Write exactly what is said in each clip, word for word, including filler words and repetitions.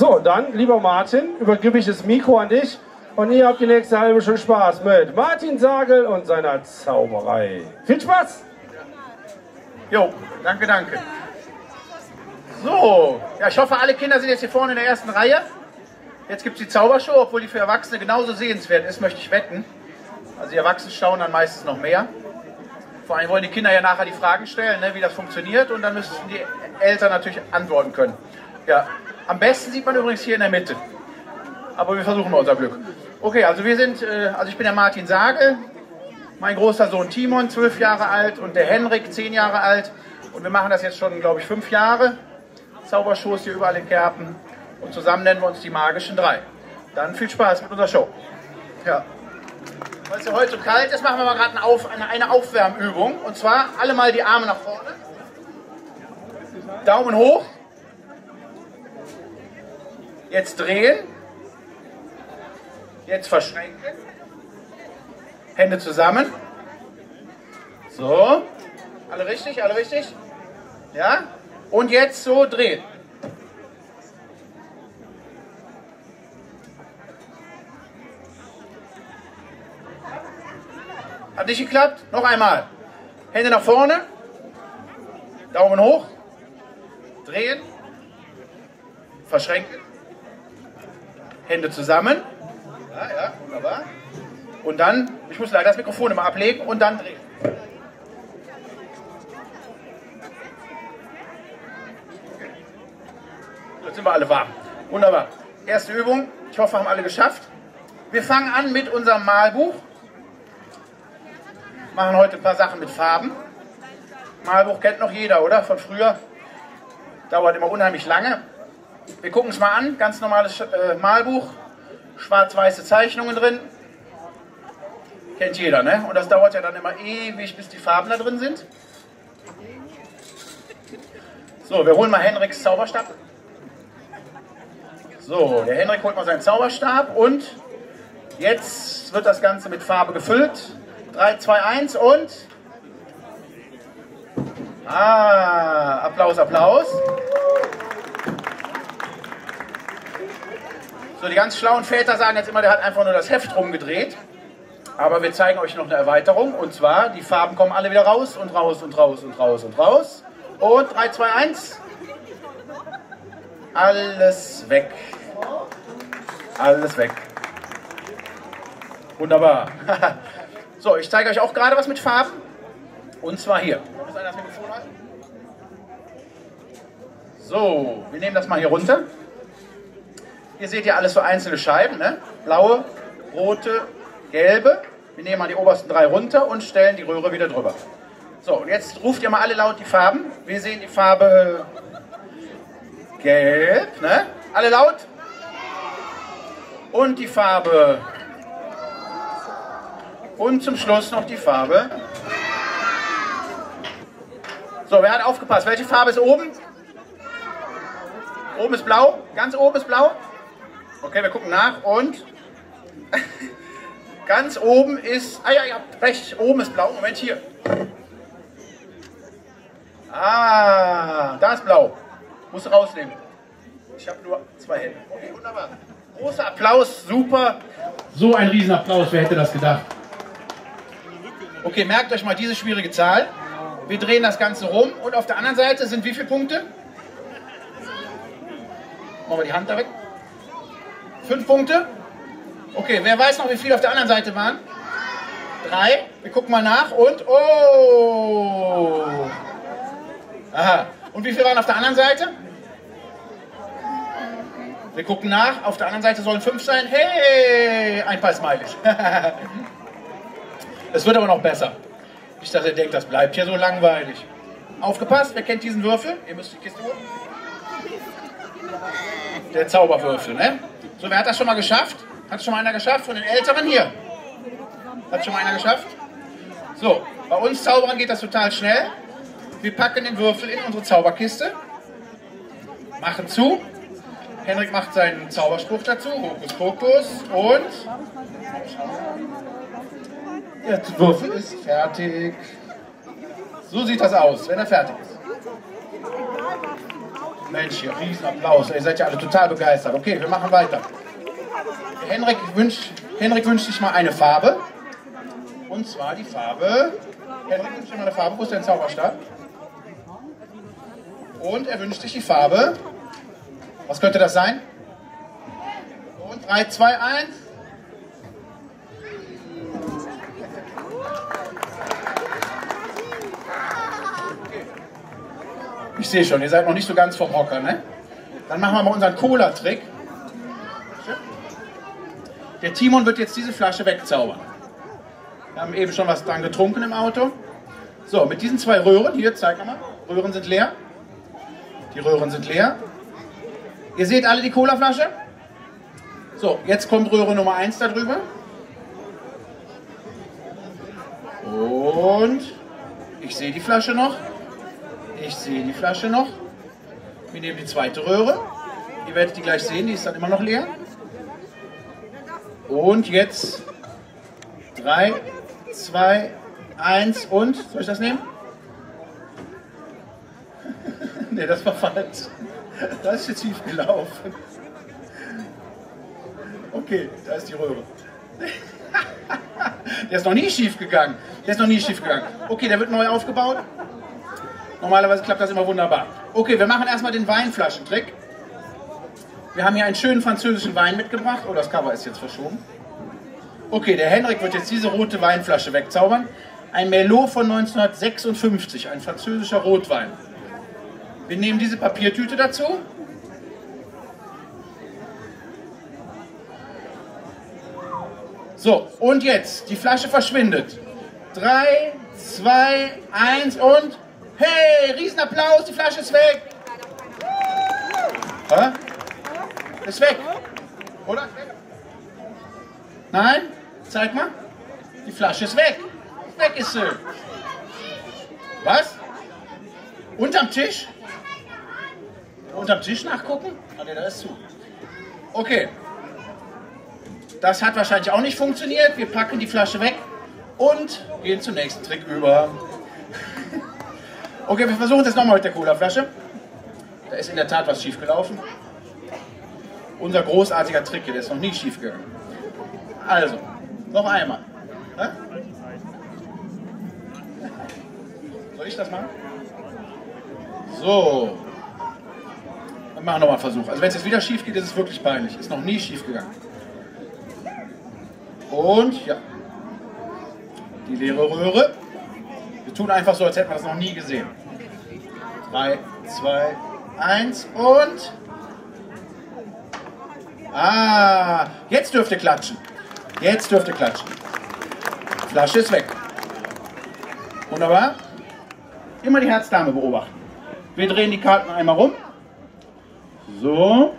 So, dann, lieber Martin, übergebe ich das Mikro an dich und ihr habt die nächste halbe Stunde Spaß mit Martin Sagel und seiner Zauberei. Viel Spaß! Jo, danke, danke. So, ja, ich hoffe, alle Kinder sind jetzt hier vorne in der ersten Reihe. Jetzt gibt es die Zaubershow, obwohl die für Erwachsene genauso sehenswert ist, möchte ich wetten. Also die Erwachsenen schauen dann meistens noch mehr. Vor allem wollen die Kinder ja nachher die Fragen stellen, ne, wie das funktioniert, und dann müssen die Eltern natürlich antworten können. Ja, am besten sieht man übrigens hier in der Mitte. Aber wir versuchen mal unser Glück. Okay, also wir sind, also ich bin der Martin Sagel, mein großer Sohn Timon, zwölf Jahre alt, und der Henrik, zehn Jahre alt. Und wir machen das jetzt schon, glaube ich, fünf Jahre. Zaubershows hier überall in Kerpen. Und zusammen nennen wir uns die Magischen Drei. Dann viel Spaß mit unserer Show. Ja. Weil es ja heute so kalt ist, machen wir mal gerade eine, Auf, eine, eine Aufwärmübung. Und zwar alle mal die Arme nach vorne. Daumen hoch. Jetzt drehen. Jetzt verschränken. Hände zusammen. So. Alle richtig, alle richtig. Ja. Und jetzt so drehen. Hat nicht geklappt? Noch einmal. Hände nach vorne. Daumen hoch. Drehen. Verschränken. Hände zusammen. Ja, ja, wunderbar. Und dann, ich muss leider das Mikrofon immer ablegen und dann drehen. Jetzt sind wir alle warm. Wunderbar. Erste Übung. Ich hoffe, wir haben alle geschafft. Wir fangen an mit unserem Malbuch. Machen heute ein paar Sachen mit Farben. Malbuch kennt noch jeder, oder? Von früher. Dauert immer unheimlich lange. Wir gucken es mal an. Ganz normales äh, Malbuch. Schwarz-weiße Zeichnungen drin. Kennt jeder, ne? Und das dauert ja dann immer ewig, bis die Farben da drin sind. So, wir holen mal Henriks Zauberstab. So, der Henrik holt mal seinen Zauberstab und jetzt wird das Ganze mit Farbe gefüllt. drei, zwei, eins und... Ah, Applaus, Applaus. So, die ganz schlauen Väter sagen jetzt immer, der hat einfach nur das Heft rumgedreht. Aber wir zeigen euch noch eine Erweiterung. Und zwar, die Farben kommen alle wieder raus und raus und raus und raus und raus. Und drei, zwei, eins. Alles weg. Alles weg. Wunderbar. So, ich zeige euch auch gerade was mit Farben. Und zwar hier. So, wir nehmen das mal hier runter. Hier seht ihr alles so einzelne Scheiben, ne? Blaue, rote, gelbe. Wir nehmen mal die obersten drei runter und stellen die Röhre wieder drüber. So, und jetzt ruft ihr mal alle laut die Farben. Wir sehen die Farbe gelb, ne? Alle laut. Und die Farbe... Und zum Schluss noch die Farbe. So, wer hat aufgepasst? Welche Farbe ist oben? Oben ist blau. Ganz oben ist blau. Okay, wir gucken nach. Und ganz oben ist... Ah ja, ihr habt recht. Oben ist blau. Moment, hier. Ah, da ist blau. Musst du rausnehmen. Ich habe nur zwei Hände. Okay, wunderbar. Großer Applaus. Super. So ein Riesenapplaus. Wer hätte das gedacht? Okay, merkt euch mal diese schwierige Zahl. Wir drehen das Ganze rum und auf der anderen Seite sind wie viele Punkte? Machen wir die Hand da weg. Fünf Punkte. Okay, wer weiß noch, wie viele auf der anderen Seite waren? Drei. Wir gucken mal nach und... Oh! Aha. Und wie viele waren auf der anderen Seite? Wir gucken nach. Auf der anderen Seite sollen fünf sein. Hey! Ein paar Smileys. Es wird aber noch besser. Nicht, dass ihr denkt, das bleibt hier so langweilig. Aufgepasst, wer kennt diesen Würfel? Ihr müsst die Kiste holen. Der Zauberwürfel, ne? So, wer hat das schon mal geschafft? Hat schon mal einer geschafft? Von den Älteren hier. Hat schon mal einer geschafft? So, bei uns Zauberern geht das total schnell. Wir packen den Würfel in unsere Zauberkiste. Machen zu. Henrik macht seinen Zauberspruch dazu. Hokus Pokus. Und... Der Würfel ist fertig. So sieht das aus, wenn er fertig ist. Mensch, hier, Riesenapplaus. Ihr seid ja alle total begeistert. Okay, wir machen weiter. Henrik wünscht, Henrik wünscht sich mal eine Farbe. Und zwar die Farbe... Henrik wünscht sich mal eine Farbe. Wo ist dein Zauberstab? Und er wünscht sich die Farbe... Was könnte das sein? Und drei, zwei, eins... Ich sehe schon, ihr seid noch nicht so ganz vom Hocker, ne? Dann machen wir mal unseren Cola-Trick. Der Timon wird jetzt diese Flasche wegzaubern. Wir haben eben schon was dran getrunken im Auto. So, mit diesen zwei Röhren, hier, zeig nochmal. Röhren sind leer. Die Röhren sind leer. Ihr seht alle die Cola-Flasche? So, jetzt kommt Röhre Nummer eins da drüber. Und ich sehe die Flasche noch. Ich sehe die Flasche noch. Wir nehmen die zweite Röhre. Ihr werdet die gleich sehen, die ist dann immer noch leer. Und jetzt drei, zwei, eins und... Soll ich das nehmen? Ne, das war falsch. Das ist jetzt schief gelaufen. Okay, da ist die Röhre. Der ist noch nie schief gegangen. Der ist noch nie schief gegangen. Okay, der wird neu aufgebaut. Normalerweise klappt das immer wunderbar. Okay, wir machen erstmal den Weinflaschentrick. Wir haben hier einen schönen französischen Wein mitgebracht. Oh, das Cover ist jetzt verschoben. Okay, der Henrik wird jetzt diese rote Weinflasche wegzaubern. Ein Merlot von neunzehnhundertsechsundfünfzig, ein französischer Rotwein. Wir nehmen diese Papiertüte dazu. So, und jetzt, die Flasche verschwindet. drei, zwei, eins und... Hey, Riesenapplaus, die Flasche ist weg. Hä? Ist weg, oder? Nein? Zeig mal. Die Flasche ist weg. Weg ist sie. Was? Unterm Tisch? Unterm Tisch nachgucken? Ah, ne, da ist zu. Okay. Das hat wahrscheinlich auch nicht funktioniert. Wir packen die Flasche weg und gehen zum nächsten Trick über. Okay, wir versuchen das nochmal mit der Colaflasche. Da ist in der Tat was schief gelaufen. Unser großartiger Trick hier, der ist noch nie schief gegangen. Also, noch einmal. Hä? Soll ich das machen? So. Dann machen wir nochmal einen Versuch. Also wenn es jetzt wieder schief geht, ist es wirklich peinlich. Ist noch nie schief gegangen. Und, ja. Die leere Röhre. Wir tun einfach so, als hätten wir das noch nie gesehen. drei, zwei, eins und... Ah, jetzt dürft ihr klatschen. Jetzt dürft ihr klatschen. Flasche ist weg. Wunderbar. Immer die Herzdame beobachten. Wir drehen die Karten einmal rum. So.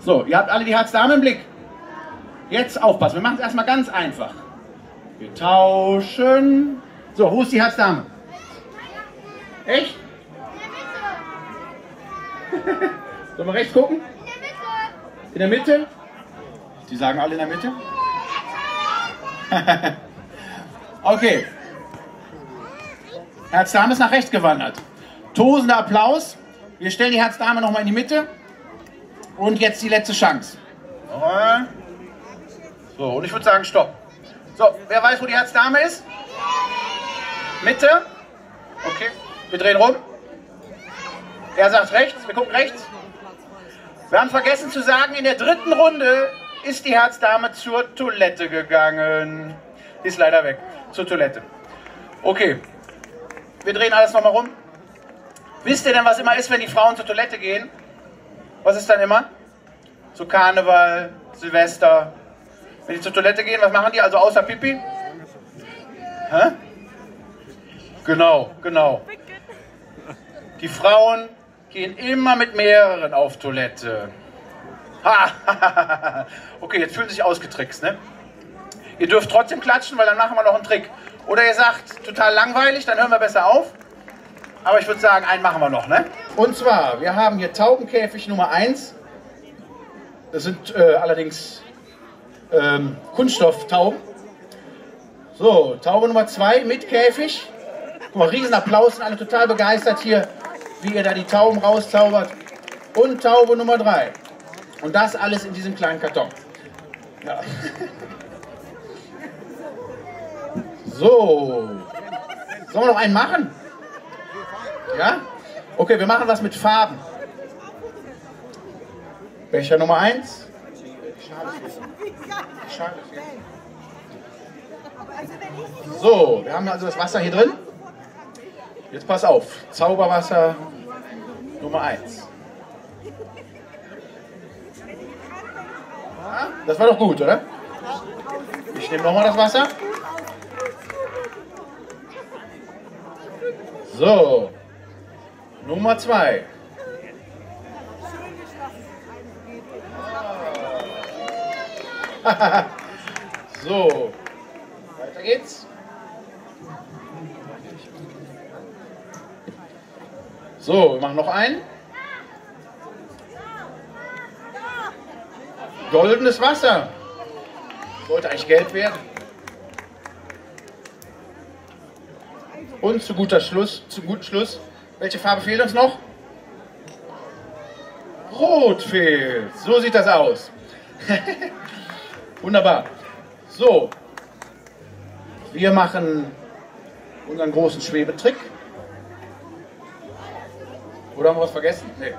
So, ihr habt alle die Herzdame im Blick. Jetzt aufpassen. Wir machen es erstmal ganz einfach. Wir tauschen. So, wo ist die Herzdame? Echt? Sollen wir rechts gucken? In der Mitte. In der Mitte? Die sagen alle in der Mitte? Okay. Herzdame ist nach rechts gewandert. Tosender Applaus. Wir stellen die Herzdame nochmal in die Mitte. Und jetzt die letzte Chance. So, und ich würde sagen, stopp. So, wer weiß, wo die Herzdame ist? Mitte. Okay, wir drehen rum. Er sagt rechts, wir gucken rechts. Wir haben vergessen zu sagen, in der dritten Runde ist die Herzdame zur Toilette gegangen. Die ist leider weg, zur Toilette. Okay, wir drehen alles nochmal rum. Wisst ihr denn, was immer ist, wenn die Frauen zur Toilette gehen? Was ist dann immer? So Karneval, Silvester... Wenn die zur Toilette gehen, was machen die? Also außer Pipi? Hä? Genau, genau. Die Frauen gehen immer mit mehreren auf Toilette. Okay, jetzt fühlen sie sich ausgetrickst, ne? Ihr dürft trotzdem klatschen, weil dann machen wir noch einen Trick. Oder ihr sagt, total langweilig, dann hören wir besser auf. Aber ich würde sagen, einen machen wir noch, ne? Und zwar, wir haben hier Taubenkäfig Nummer eins. Das sind äh, allerdings... Ähm, Kunststofftauben. So, Taube Nummer zwei mit Käfig. Guck mal, Riesenapplaus und alle total begeistert hier, wie ihr da die Tauben rauszaubert. Und Taube Nummer drei. Und das alles in diesem kleinen Karton. Ja. So. Sollen wir noch einen machen? Ja? Okay, wir machen was mit Farben. Becher Nummer eins. Schade. So, wir haben also das Wasser hier drin. Jetzt pass auf. Zauberwasser Nummer eins. Ja, das war doch gut, oder? Ich nehme nochmal das Wasser. So. Nummer zwei. So, weiter geht's. So, wir machen noch einen. Goldenes Wasser. Sollte eigentlich gelb werden. Und zu guter Schluss, zu gutem Schluss. Welche Farbe fehlt uns noch? Rot fehlt. So sieht das aus. Wunderbar. So, wir machen unseren großen Schwebetrick. Oder haben wir was vergessen? Nee.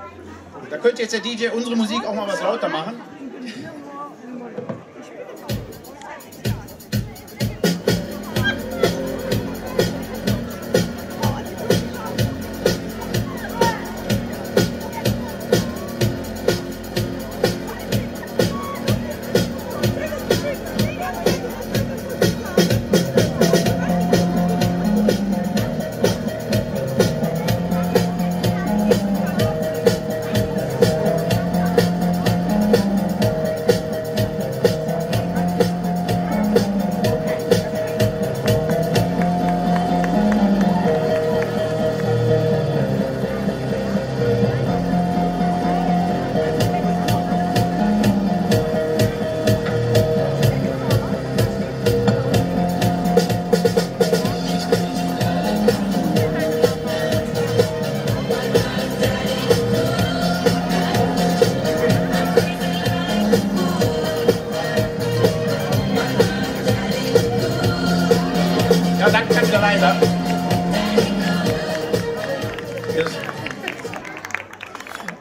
Da könnte jetzt der D J unsere Musik auch mal was lauter machen.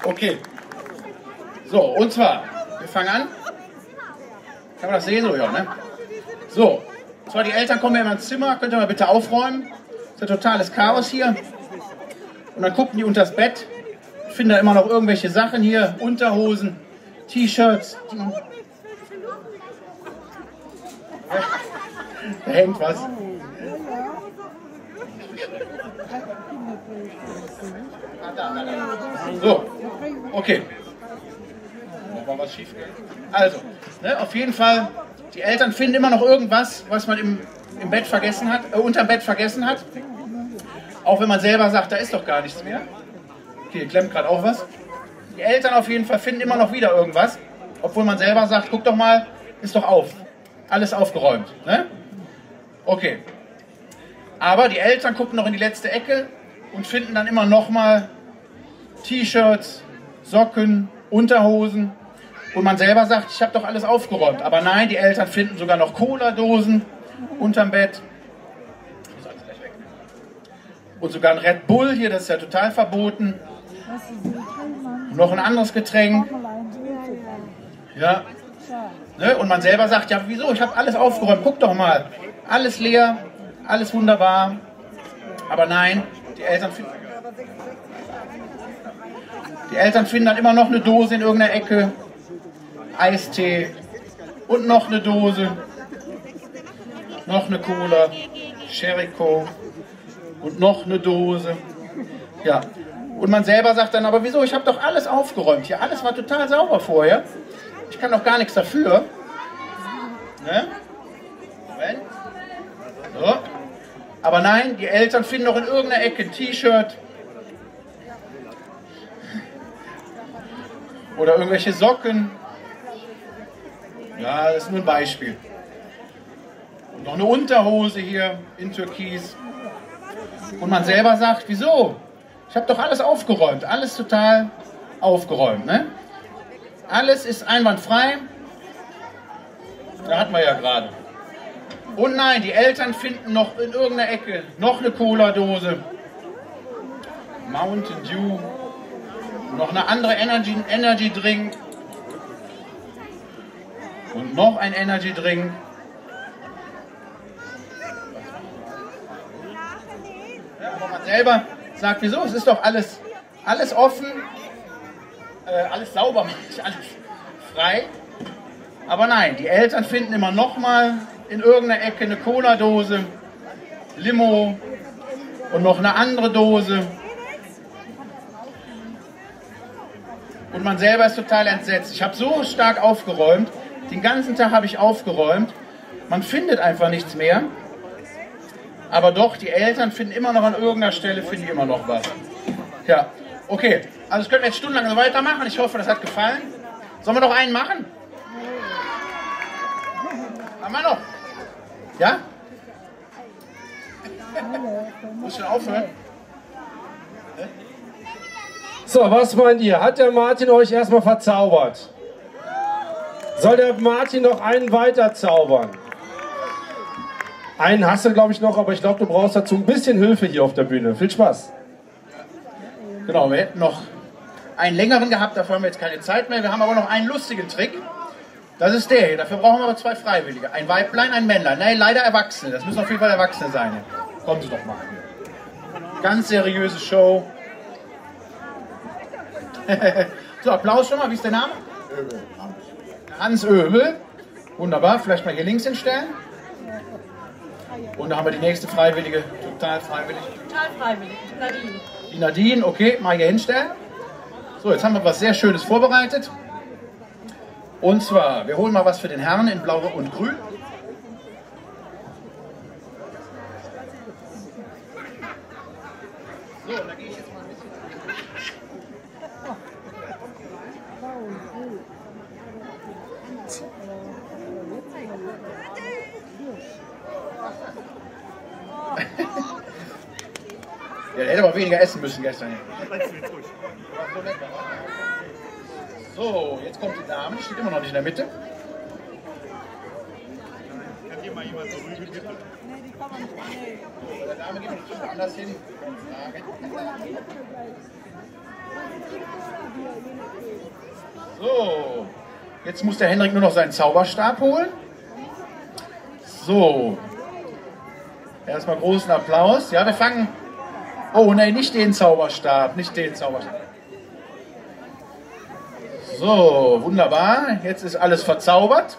Okay. So, und zwar, wir fangen an. Kann man das sehen? So, ja, ne? So, und zwar die Eltern kommen ja in mein Zimmer. Könnt ihr mal bitte aufräumen? Das ist ein totales Chaos hier. Und dann gucken die unter das Bett. Ich finde da immer noch irgendwelche Sachen hier. Unterhosen, T-Shirts. Da hängt was. So, okay. Da war was schief. Also, ne, auf jeden Fall, die Eltern finden immer noch irgendwas, was man im, im Bett vergessen hat, äh, unterm Bett vergessen hat. Auch wenn man selber sagt, da ist doch gar nichts mehr. Okay, klemmt gerade auch was. Die Eltern auf jeden Fall finden immer noch wieder irgendwas, obwohl man selber sagt, guck doch mal, ist doch auf. Alles aufgeräumt. Ne? Okay. Aber die Eltern gucken noch in die letzte Ecke und finden dann immer noch mal T-Shirts, Socken, Unterhosen. Und man selber sagt, ich habe doch alles aufgeräumt. Aber nein, die Eltern finden sogar noch Cola-Dosen unterm Bett. Ich muss alles gleich weg. Und sogar ein Red Bull hier, das ist ja total verboten. Noch ein anderes Getränk. Ja. Ne? Und man selber sagt, ja wieso, ich habe alles aufgeräumt, guck doch mal. Alles leer, alles wunderbar. Aber nein, die Eltern finden... Die Eltern finden dann immer noch eine Dose in irgendeiner Ecke, Eistee und noch eine Dose, noch eine Cola, Sherry Coke und noch eine Dose. Ja, und man selber sagt dann, aber wieso, ich habe doch alles aufgeräumt hier, alles war total sauber vorher, ich kann doch gar nichts dafür. Ne? Moment. So. Aber nein, die Eltern finden noch in irgendeiner Ecke ein T-Shirt, oder irgendwelche Socken. Ja, das ist nur ein Beispiel. Und noch eine Unterhose hier in Türkis. und man selber sagt, wieso? Ich habe doch alles aufgeräumt, alles total aufgeräumt, ne? Alles ist einwandfrei. Da hatten wir ja gerade. Und nein, die Eltern finden noch in irgendeiner Ecke noch eine Cola-Dose, Mountain Dew, noch eine andere Energy, Energy Drink und noch ein Energy Drink. Ja, aber man selber sagt, wieso? Es ist doch alles, alles offen, äh, alles sauber, alles frei. Aber nein, die Eltern finden immer noch mal in irgendeiner Ecke eine Cola-Dose, Limo und noch eine andere Dose. Und man selber ist total entsetzt. Ich habe so stark aufgeräumt, den ganzen Tag habe ich aufgeräumt. Man findet einfach nichts mehr. Aber doch, die Eltern finden immer noch an irgendeiner Stelle, finden immer noch was. Ja, okay. Also das können wir jetzt stundenlang so weitermachen. Ich hoffe, das hat gefallen. Sollen wir noch einen machen? Haben wir noch? Ja? Muss schon aufhören. So, was meint ihr? Hat der Martin euch erstmal verzaubert? Soll der Martin noch einen weiter zaubern? Einen hast du, glaube ich, noch, aber ich glaube, du brauchst dazu ein bisschen Hilfe hier auf der Bühne. Viel Spaß. Genau, wir hätten noch einen längeren gehabt, dafür haben wir jetzt keine Zeit mehr. Wir haben aber noch einen lustigen Trick. Das ist der hier. Dafür brauchen wir aber zwei Freiwillige. Ein Weiblein, ein Männlein. Nein, leider Erwachsene. Das müssen auf jeden Fall Erwachsene sein. Kommen Sie doch mal. Ganz seriöse Show. So, Applaus schon mal. Wie ist der Name? Öbel. Hans Öbel. Wunderbar. Vielleicht mal hier links hinstellen. Und da haben wir die nächste Freiwillige. Total freiwillig. Total freiwillig. Nadine. Die Nadine. Okay, mal hier hinstellen. So, jetzt haben wir was sehr Schönes vorbereitet. Und zwar, wir holen mal was für den Herrn in Blau und Grün. So, da gehe ich jetzt mal ein bisschen. Ja, der hätte aber weniger essen müssen gestern. So, jetzt kommt die Dame, die steht immer noch nicht in der Mitte. Kann hier mal jemand so rüber bitte? Nee, die kommen nicht. Nee. Der Dame geht noch ein bisschen anders hin. So, jetzt muss der Henrik nur noch seinen Zauberstab holen. So, erstmal großen Applaus. Ja, wir fangen. Oh, nein, nicht den Zauberstab, nicht den Zauberstab. So, wunderbar. Jetzt ist alles verzaubert.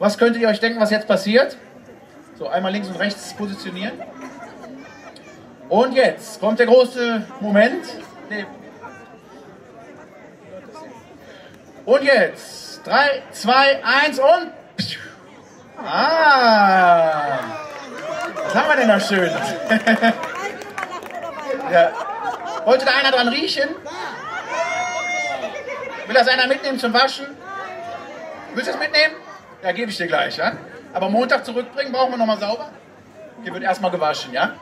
Was könntet ihr euch denken, was jetzt passiert? So, einmal links und rechts positionieren. Und jetzt kommt der große Moment. Und jetzt. drei, zwei, eins und... Ah! Was haben wir denn da schön? Ja. Wollte da einer dran riechen? Will das einer mitnehmen zum Waschen? Willst du das mitnehmen? Ja, gebe ich dir gleich, ja? Aber Montag zurückbringen, brauchen wir nochmal sauber? Hier wird erstmal gewaschen, ja?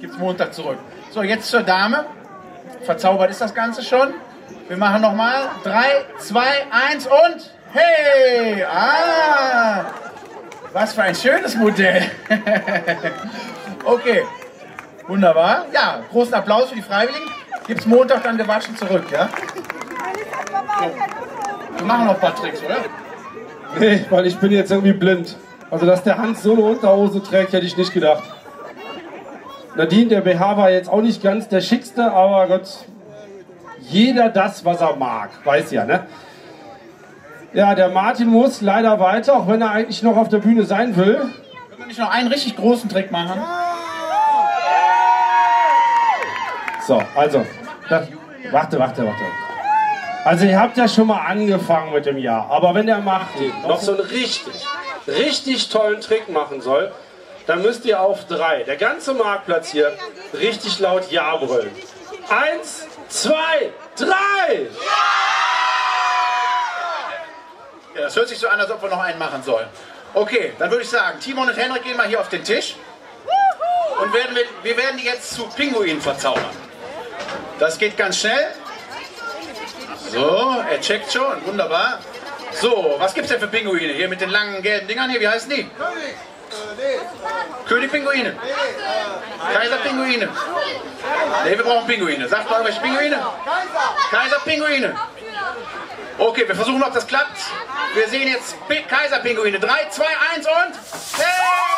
Gibt's Montag zurück. So, jetzt zur Dame. Verzaubert ist das Ganze schon. Wir machen nochmal. drei, zwei, eins und... Hey! Ah! Was für ein schönes Modell! Okay. Wunderbar. Ja, großen Applaus für die Freiwilligen. Gibt's Montag dann gewaschen zurück, ja? So. Wir machen noch ein paar Tricks, oder? Nee, weil ich bin jetzt irgendwie blind. Also, dass der Hans so eine Unterhose trägt, hätte ich nicht gedacht. Nadine, der B H war jetzt auch nicht ganz der schickste, aber Gott, jeder das, was er mag. Weiß ja, ne? Ja, der Martin muss leider weiter, auch wenn er eigentlich noch auf der Bühne sein will. Können wir nicht noch einen richtig großen Trick machen? So, also. Da, warte, warte, warte. Also ihr habt ja schon mal angefangen mit dem Jahr, aber wenn der Martin noch so einen richtig, richtig tollen Trick machen soll, dann müsst ihr auf drei, der ganze Marktplatz hier, richtig laut Ja brüllen. Eins, zwei, drei! Ja, das hört sich so an, als ob wir noch einen machen sollen. Okay, dann würde ich sagen, Timon und Henrik gehen mal hier auf den Tisch. und werden wir, wir werden die jetzt zu Pinguinen verzaubern. Das geht ganz schnell. So, er checkt schon, wunderbar. So, was gibt's denn für Pinguine hier mit den langen gelben Dingern hier? Wie heißen die? König-Pinguine. Kaiser-Pinguine. Ne, wir brauchen Pinguine. Sagt mal irgendwelche Pinguine? Kaiser-Pinguine. Okay, wir versuchen, ob das klappt. Wir sehen jetzt Kaiser-Pinguine. drei, zwei, eins und... Hey!